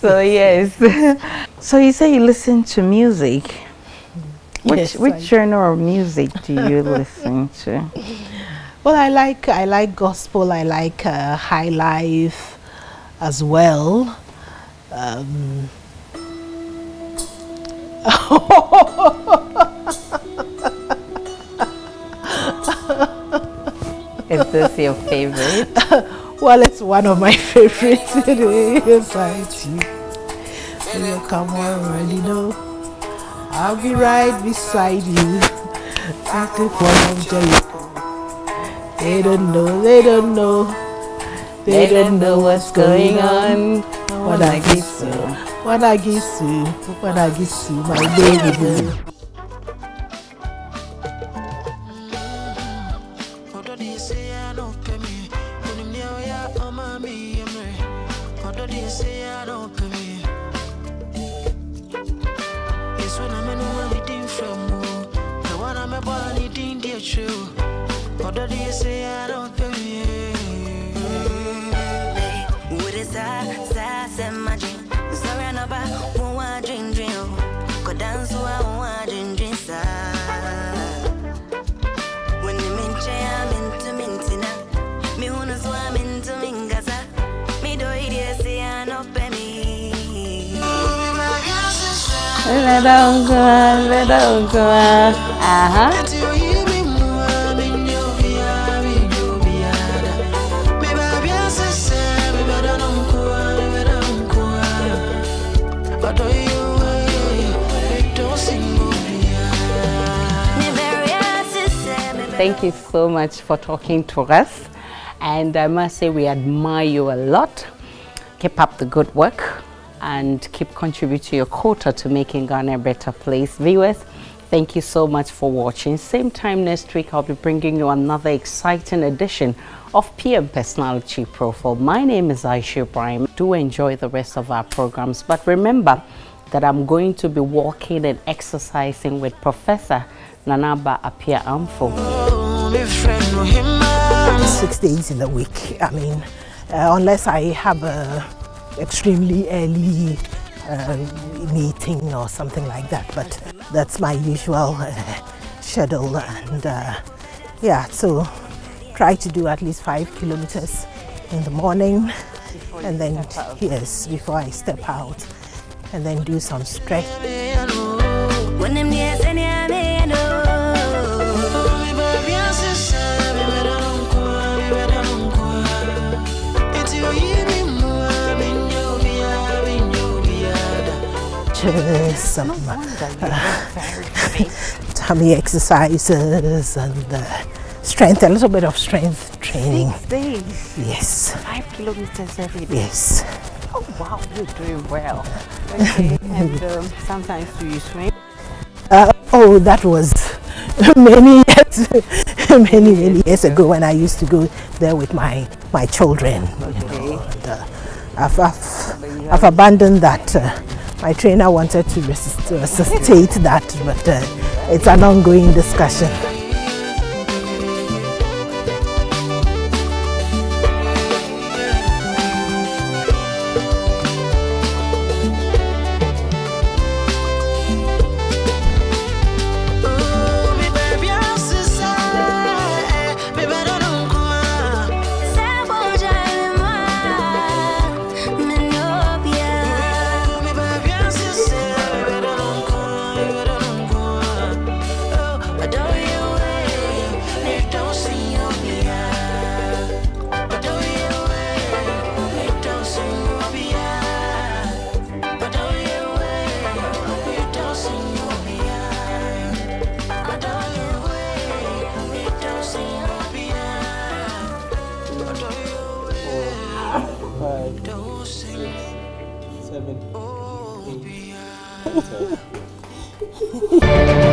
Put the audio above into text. So yes. So you say you listen to music. Which genre of music do you listen to? Well, I like gospel. I like high life as well. Is this your favorite? Well, it's one of my favorites. It is. Come on, you know. I'll be right beside you. I think one of Jericho. They don't know, they don't know. They don't know what's going on. When I get you, when I get you, when I get you, my baby. Let on go on, let on go on. Thank you so much for talking to us, and I must say we admire you a lot. Keep up the good work and keep contributing your quota to making Ghana a better place. Viewers, thank you so much for watching. Same time next week, I'll be bringing you another exciting edition of PM Personality Profile. My name is Aisha Ibrahim. Do enjoy the rest of our programs, but remember that I'm going to be walking and exercising with Professor Nana Aba Appiah Amfo. 6 days in a week. I mean, unless I have a extremely early meeting or something like that, but that's my usual schedule. And yeah, so try to do at least 5 kilometers in the morning, and then yes, before I step out, and then do some stretch. Some tummy exercises and strength, a little bit of strength training. 6 days? Yes. 5 kilometers every day? Yes. Oh wow, you're doing well. Okay, and sometimes do you swim? Oh, that was many years, many years ago when I used to go there with my children. Okay. You know, and, I've abandoned that. My trainer wanted to resuscitate that, but it's an ongoing discussion. Seven.